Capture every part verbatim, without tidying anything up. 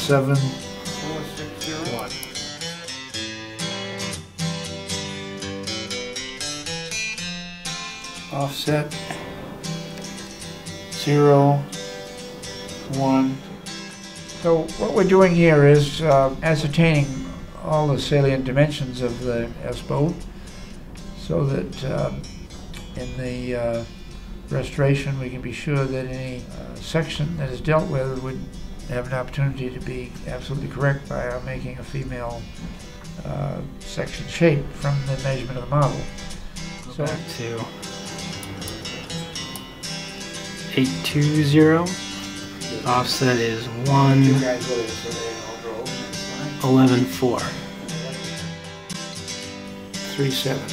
seven. Offset zero, one. So what we're doing here is uh, ascertaining all the salient dimensions of the S-Boat so that uh, in the uh, restoration we can be sure that any uh, section that is dealt with would have an opportunity to be absolutely correct by our making a female uh, section shape from the measurement of the model. So back to eight two zero. Offset is one eleven four. Three seven.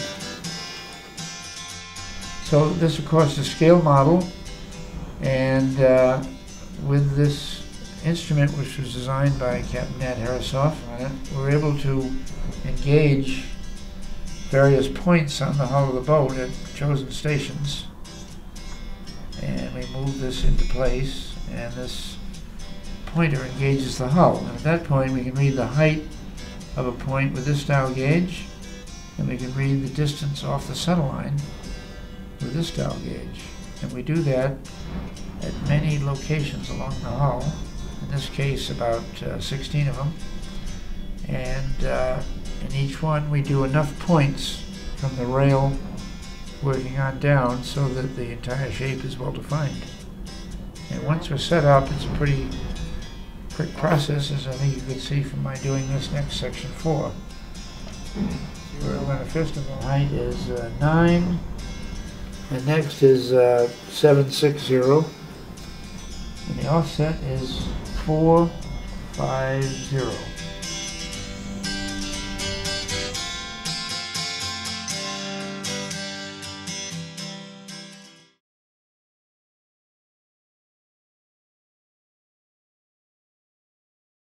So this, of course, is a scale model, and uh, with this instrument, which was designed by Captain Nat Herreshoff, we were able to engage various points on the hull of the boat at chosen stations. And we move this into place, and this pointer engages the hull. And at that point, we can read the height of a point with this dial gauge, and we can read the distance off the centerline with this dial gauge. And we do that at many locations along the hull, in this case about uh, sixteen of them. And uh, in each one, we do enough points from the rail working on down so that the entire shape is well defined. And once we're set up, it's a pretty quick process, as I think you could see from my doing this next section four. We're first of all, height is uh, nine, and next is uh, seven six zero, and the offset is four five zero.